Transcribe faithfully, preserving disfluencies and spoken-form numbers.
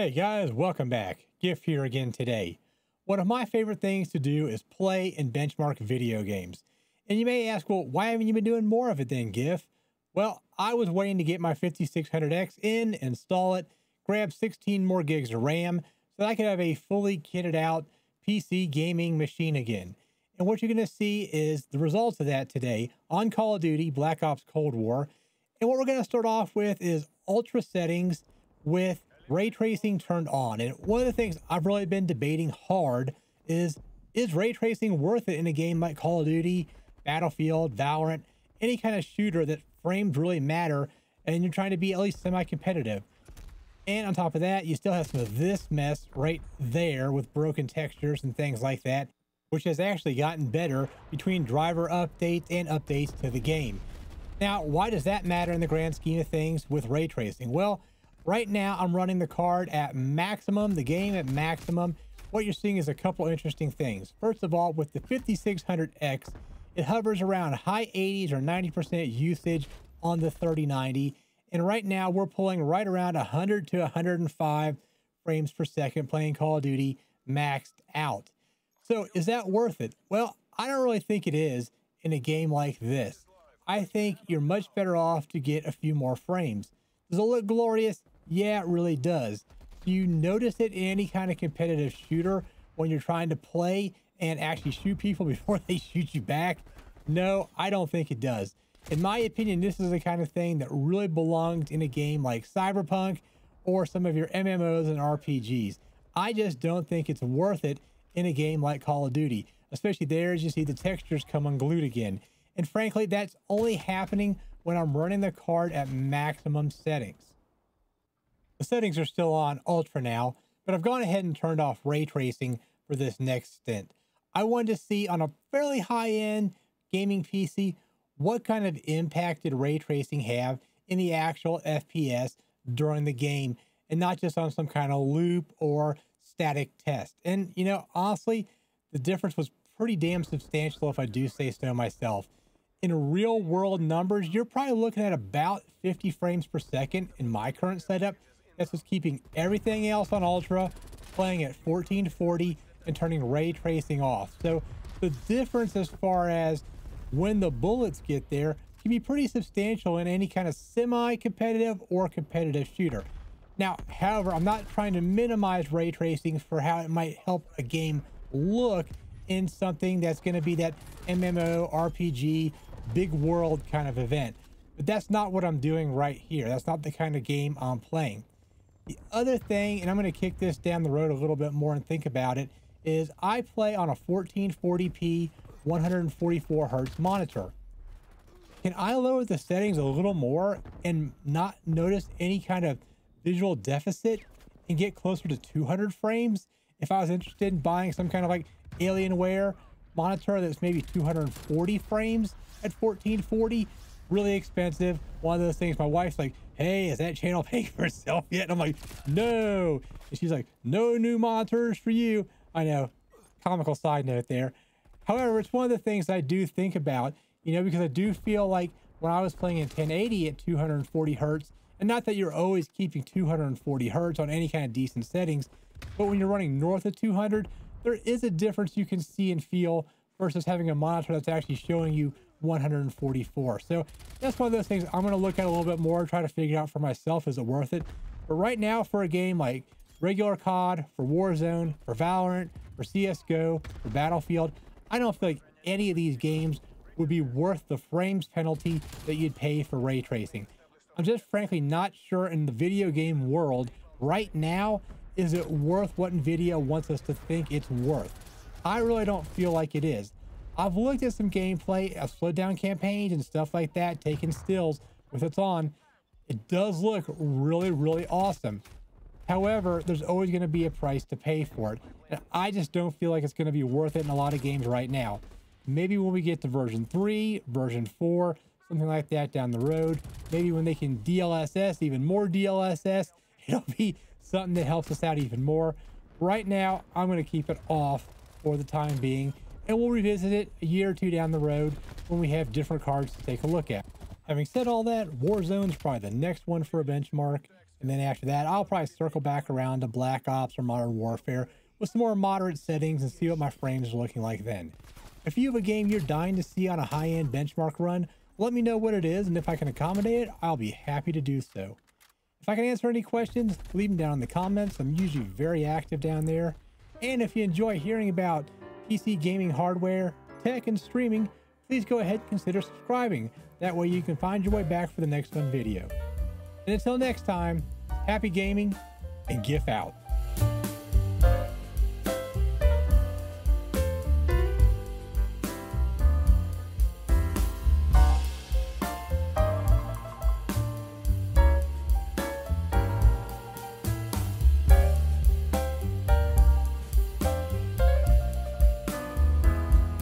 Hey guys, welcome back. Gif here again today. One of my favorite things to do is play and benchmark video games. And you may ask, well, why haven't you been doing more of it then, Gif? Well, I was waiting to get my fifty-six hundred X in, install it, grab sixteen more gigs of RAM, so that I could have a fully kitted out P C gaming machine again. And what you're going to see is the results of that today on Call of Duty: Black Ops Cold War. And what we're going to start off with is ultra settings with Ray Tracing turned on. And one of the things I've really been debating hard is, is Ray Tracing worth it in a game like Call of Duty, Battlefield, Valorant, any kind of shooter that frames really matter and you're trying to be at least semi-competitive? And on top of that, you still have some of this mess right there with broken textures and things like that, which has actually gotten better between driver updates and updates to the game. Now, why does that matter in the grand scheme of things with Ray Tracing? Well, right now, I'm running the card at maximum, the game at maximum. What you're seeing is a couple interesting things. First of all, with the fifty-six hundred X, it hovers around high eighties or ninety percent usage on the thirty ninety. And right now, we're pulling right around one hundred to one hundred five frames per second playing Call of Duty maxed out. So is that worth it? Well, I don't really think it is in a game like this. I think you're much better off to get a few more frames. Does it look glorious? Yeah, it really does. You notice it in any kind of competitive shooter when you're trying to play and actually shoot people before they shoot you back? No, I don't think it does. In my opinion, this is the kind of thing that really belongs in a game like Cyberpunk or some of your M M Os and R P Gs. I just don't think it's worth it in a game like Call of Duty, especially there as you see the textures come unglued again. And frankly, that's only happening when I'm running the card at maximum settings. The settings are still on ultra now, but I've gone ahead and turned off ray tracing for this next stint. I wanted to see on a fairly high-end gaming P C, what kind of impact did ray tracing have in the actual F P S during the game and not just on some kind of loop or static test. And you know, honestly, the difference was pretty damn substantial if I do say so myself. In real world numbers, you're probably looking at about fifty frames per second in my current setup. That's what's keeping everything else on ultra, playing at fourteen forty and turning ray tracing off. So the difference as far as when the bullets get there can be pretty substantial in any kind of semi-competitive or competitive shooter. Now, however, I'm not trying to minimize ray tracing for how it might help a game look in something that's going to be that M M O, R P G, big world kind of event. But that's not what I'm doing right here. That's not the kind of game I'm playing. The other thing, and I'm going to kick this down the road a little bit more and think about it, is I play on a fourteen forty p one forty-four hertz monitor. Can I lower the settings a little more and not notice any kind of visual deficit and get closer to two hundred frames? If I was interested in buying some kind of like Alienware monitor that's maybe two hundred forty frames at fourteen forty, really expensive, one of those things my wife's like, hey, is that channel paying for itself yet? And I'm like, no. And she's like, no new monitors for you. I know, comical side note there. However, it's one of the things I do think about, you know, because I do feel like when I was playing in ten eighty at two forty hertz, and not that you're always keeping two forty hertz on any kind of decent settings, but when you're running north of two hundred, there is a difference you can see and feel versus having a monitor that's actually showing you one forty-four. So that's one of those things I'm going to look at a little bit more, try to figure out for myself, is it worth it? But right now for a game like regular C O D, for Warzone, for Valorant, for C S G O, for Battlefield, I don't feel like any of these games would be worth the frames penalty that you'd pay for ray tracing. I'm just frankly not sure in the video game world right now, is it worth what Nvidia wants us to think it's worth? I really don't feel like it is. I've looked at some gameplay, I've slowed down campaigns and stuff like that, taking stills with it's on. It does look really, really awesome. However, there's always going to be a price to pay for it. And I just don't feel like it's going to be worth it in a lot of games right now. Maybe when we get to version three, version four, something like that down the road, maybe when they can D L S S, even more D L S S, it'll be something that helps us out even more. Right now, I'm going to keep it off for the time being, and we'll revisit it a year or two down the road when we have different cards to take a look at. Having said all that, Warzone's probably the next one for a benchmark. And then after that, I'll probably circle back around to Black Ops or Modern Warfare with some more moderate settings and see what my frames are looking like then. If you have a game you're dying to see on a high-end benchmark run, let me know what it is, and if I can accommodate it, I'll be happy to do so. If I can answer any questions, leave them down in the comments. I'm usually very active down there. And if you enjoy hearing about P C gaming hardware, tech, and streaming, please go ahead and consider subscribing. That way you can find your way back for the next fun video. And until next time, happy gaming and GIF out.